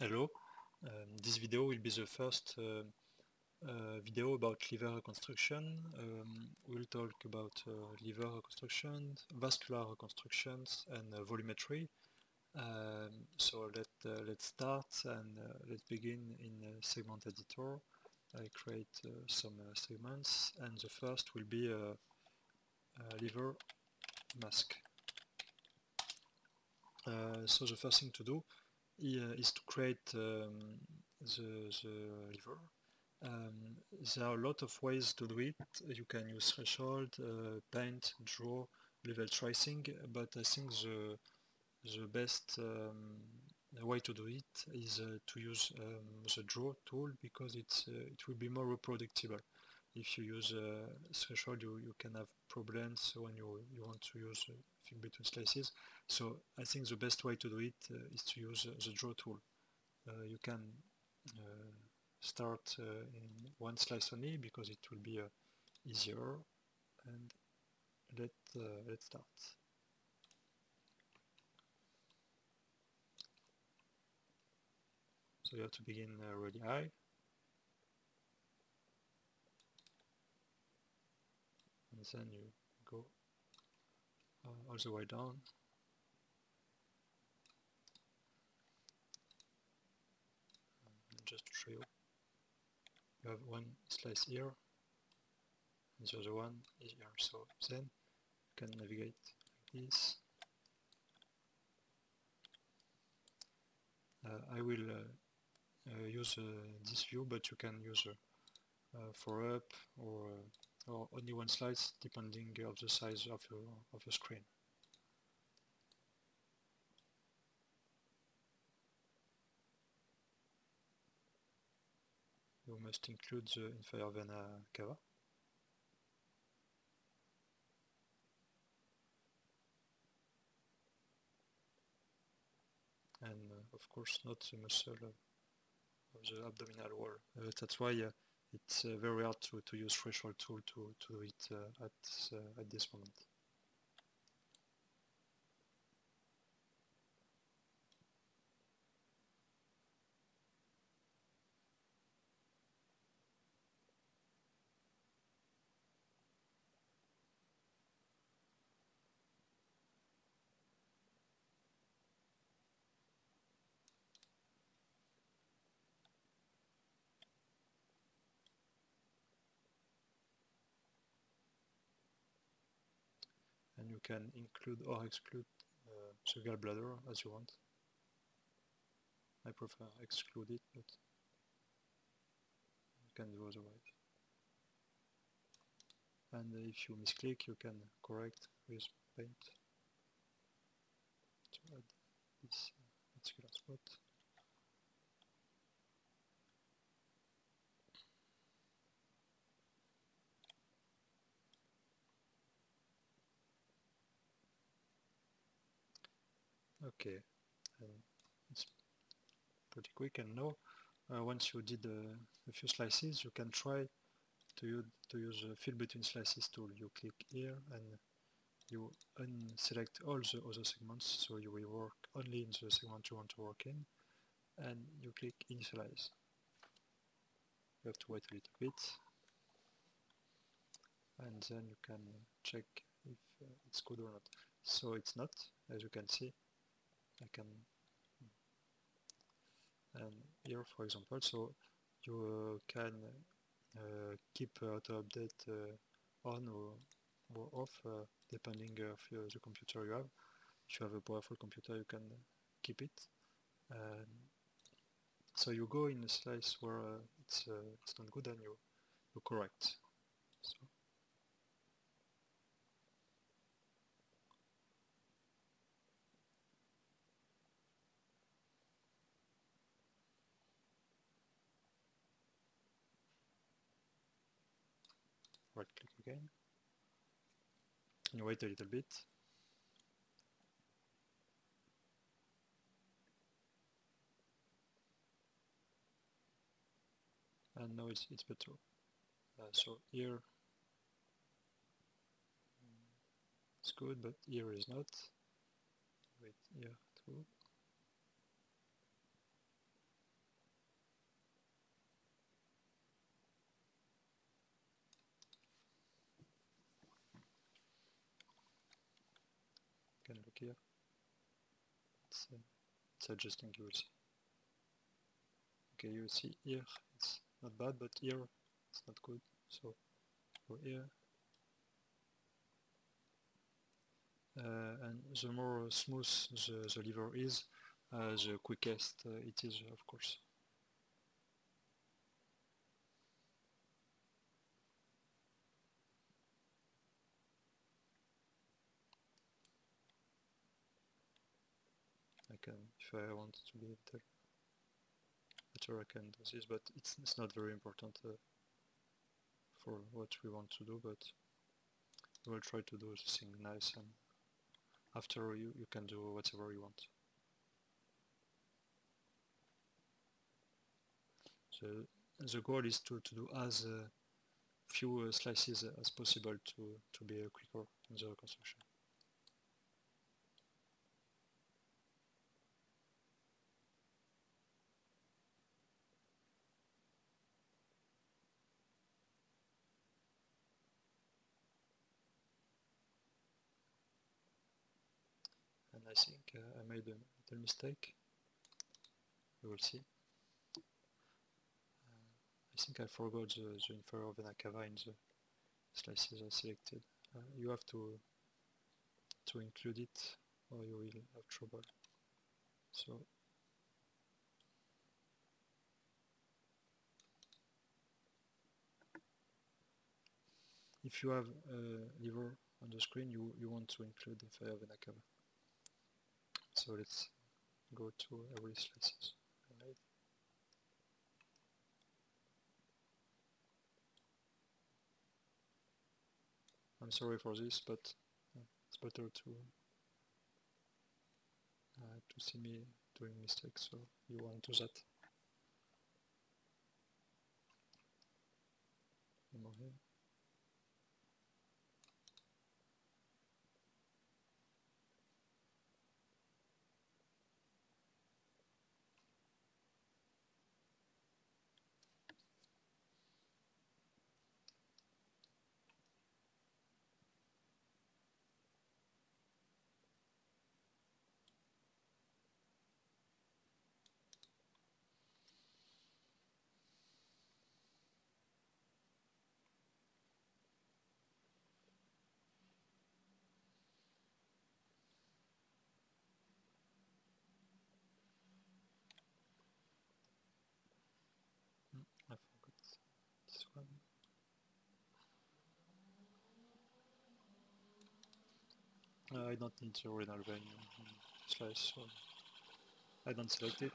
Hello, this video will be the first video about liver reconstruction. We'll talk about liver reconstruction, vascular reconstructions and volumetry. So let's start and let's begin in segment editor. I create some segments, and the first will be a liver mask. So the first thing to do is to create the liver. There are a lot of ways to do it. You can use threshold, paint, draw, level tracing, but I think the best way to do it is to use the draw tool, because it will be more reproducible. If you use threshold, you can have problems when you want to use Fill Between Slices. So I think the best way to do it is to use the draw tool. You can start in one slice only, because it will be easier. And let's start. So you have to begin really high. And then you go all the way down. Just to show you, you have one slice here, and the other one is here. So then you can navigate like this. I will use this view, but you can use for up or only one slice, depending on the size of your screen. You must include the inferior vena cava. And of course not the muscle of the abdominal wall. That's why it's very hard to use threshold tool to do it at this moment. You can include or exclude the gallbladder as you want. I prefer exclude it, but you can do otherwise. And if you misclick, you can correct with paint to add this particular spot. Okay, it's pretty quick. And now, once you did a few slices, you can try to use the Fill Between Slices tool. You click here and you unselect all the other segments, so you will work only in the segment you want to work in, and you click Initialize. You have to wait a little bit, and then you can check if it's good or not. So it's not, as you can see. I can, and here for example, so you can keep auto update on or off depending of the computer you have. If you have a powerful computer, you can keep it. So you go in a slice where it's not good, and you correct. So right click again, and you wait a little bit. And now it's better. So here it's good, but here is not. Wait, here too. can look here. It's adjusting, you will see. Okay, you see here it's not bad, but here it's not good. So go here. And the more smooth the lever is, the quickest it is, of course. I can, if I want to be better, I can do this, but it's not very important for what we want to do, but we will try to do this thing nice, and after you can do whatever you want. So the goal is to do as few slices as possible to be quicker in the reconstruction. I think I made a little mistake, you will see. I think I forgot the inferior vena cava in the slices I selected. You have to include it or you will have trouble. So if you have a lever on the screen, you want to include the inferior vena cava. So let's go to every slices. Right. I'm sorry for this, but it's better to see me doing mistakes, so you won't do that. One more here. I forgot this one. I don't need the renal vein slice, so I don't select it.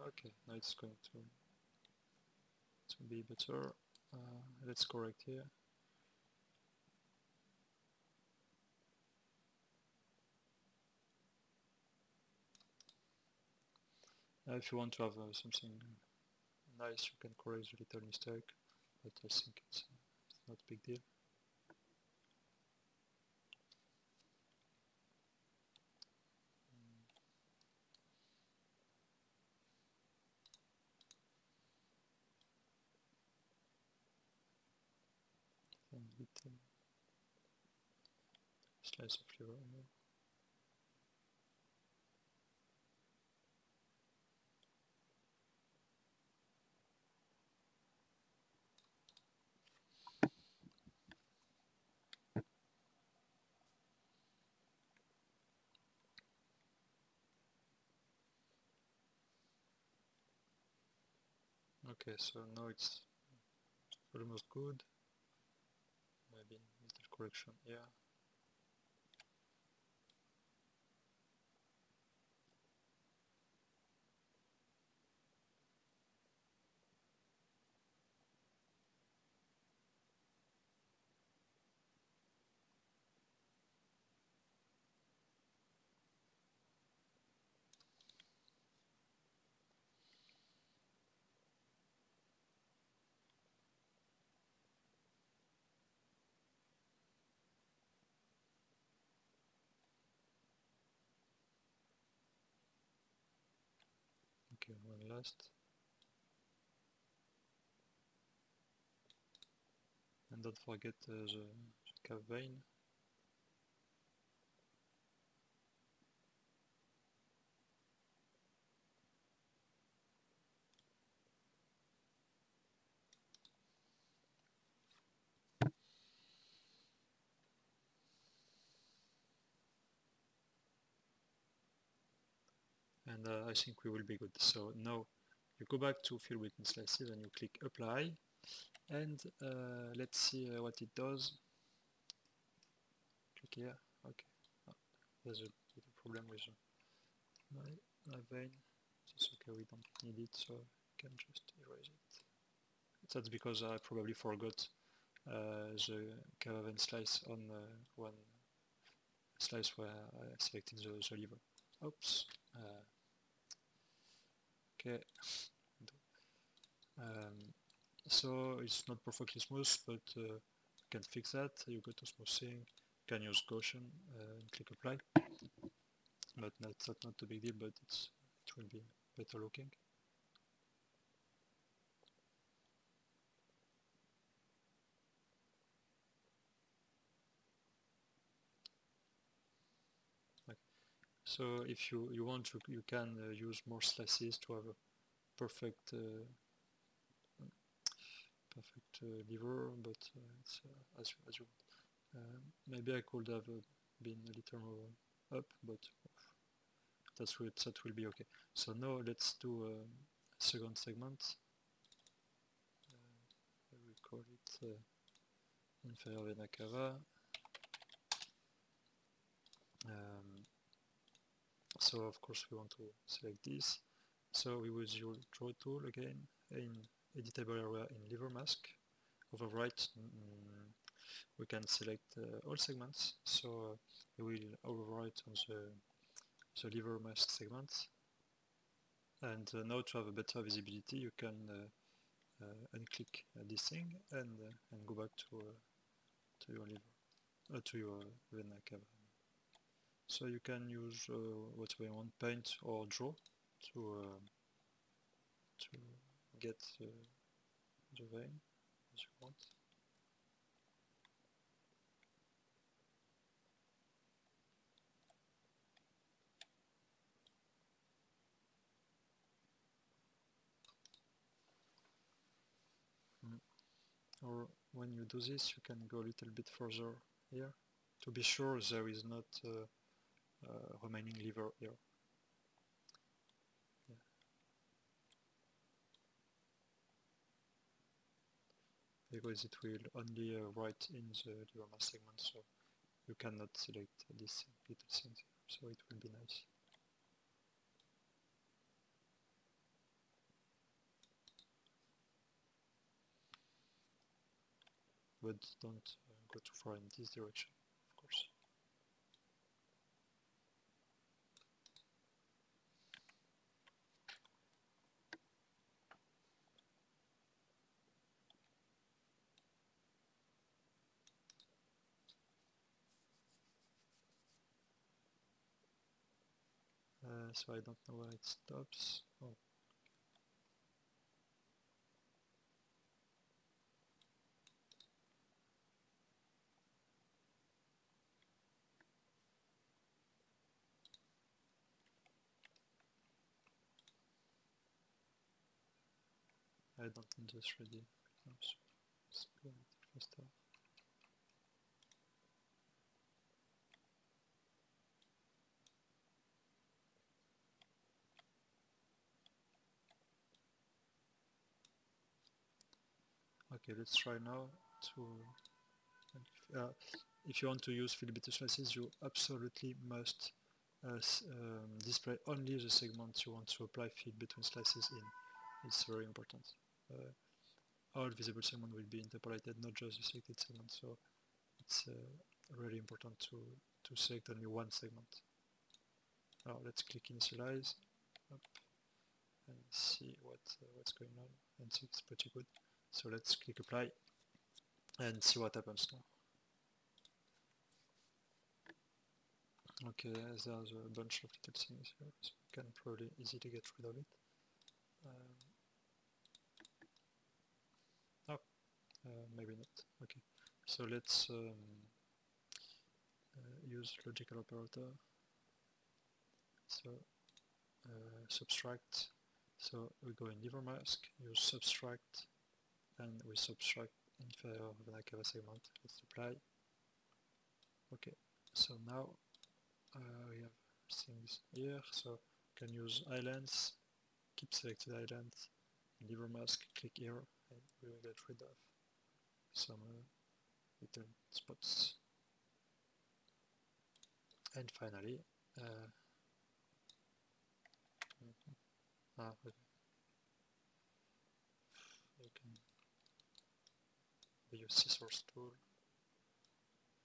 Okay, now it's going to be better. Let's correct here. If you want to have something nice, you can correct a little mistake, but I think it's not a big deal. And little slice of liver here. Okay, so now it's almost good. Maybe a little correction, yeah. Okay, one last. and don't forget the cava vein. And I think we will be good. So now you go back to Fill Between Slices and you click apply, and let's see what it does. Click here. Okay, oh, there's a problem with my vein. It's okay, we don't need it, so I can just erase it. That's because I probably forgot the cava vein slice on one slice where I selected the lever. Oops. Okay, so it's not perfectly smooth, but you can fix that. You go to smoothing, you can use Gaussian and click apply, but that's not a big deal, but it will be better looking. So if you want, you can use more slices to have a perfect lever, but it's as you want. Maybe I could have been a little more up, but that will be okay. So now let's do a second segment. I will call it inferior vena cava. So of course we want to select this. So we will use your draw tool again in editable area in lever mask. Overwrite. We can select all segments. So we will overwrite on the lever mask segment. And now to have a better visibility, you can unclick this thing and go back to your lever, to your vena cava. So you can use what we want, paint or draw, to get the vein as you want. Or when you do this, you can go a little bit further here to be sure there is not remaining lever here. Yeah. Because it will only write in the lever mass segment, so you cannot select this little thing, so it will be nice. But don't go too far in this direction, of course. So I don't know where it stops. Oh. I don't need this ready. Okay, let's try now to... if you want to use Fill Between Slices, you absolutely must display only the segments you want to apply Fill Between Slices in. It's very important. All visible segment will be interpolated, not just the selected segment, so it's really important to select only one segment. Now let's click initialize up, and see what's going on, and so it's pretty good. So let's click apply and see what happens now. Okay, there's a bunch of little things here, so we can probably easily get rid of it. Maybe not. Okay, So let's use logical operator. So subtract. So we go in liver mask, use subtract, and we subtract inferior vena cava segment. Let's apply. Okay. So now we have things here. So we can use islands. Keep selected islands. Liver mask. Click here, and we will get rid of some little spots. And finally, you can use scissors tool.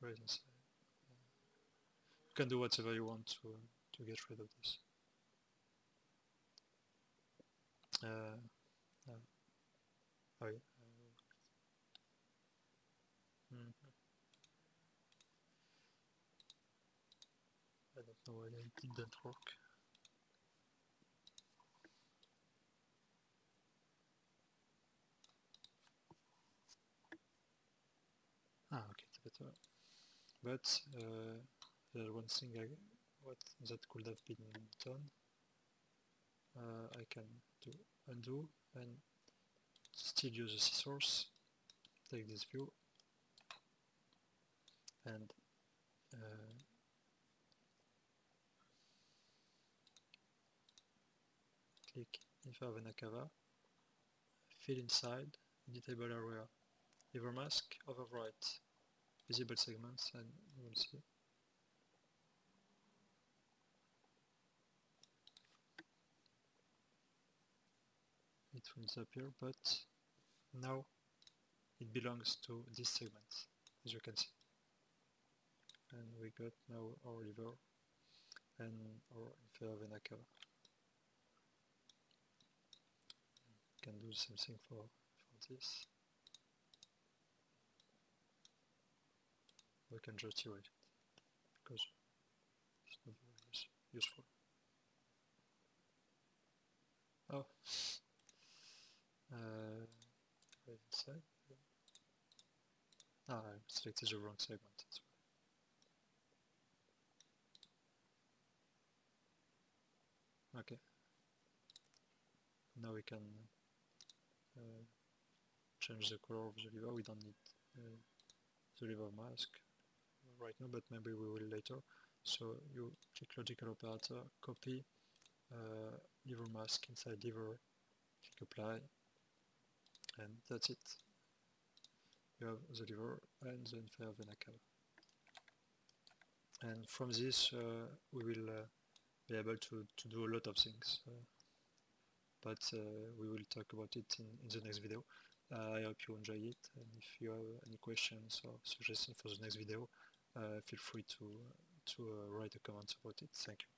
Right inside. You can do whatever you want to get rid of this. Oh yeah. I don't know why it didn't work. Ah, okay, it's better. But there's one thing that could have been done. I can do undo and still use the scissors. Take this view and click inferior vena cava, fill inside, editable area, liver mask, overwrite, visible segments, and you will see. It will disappear, but now it belongs to this segment, as you can see. And we got now our liver and our inferior vena cava. Can do something for this. We can just erase it because it's not very useful. Oh, right inside. Ah, I selected the wrong segment. That's right. Okay, now we can change the color of the liver. We don't need the liver mask right now, but maybe we will later. So you click logical operator, copy liver mask inside liver, click apply, and that's it. You have the liver and the inferior vena cava. And from this we will be able to do a lot of things, but we will talk about it in the next video. I hope you enjoy it, and if you have any questions or suggestions for the next video, feel free to write a comment about it. Thank you.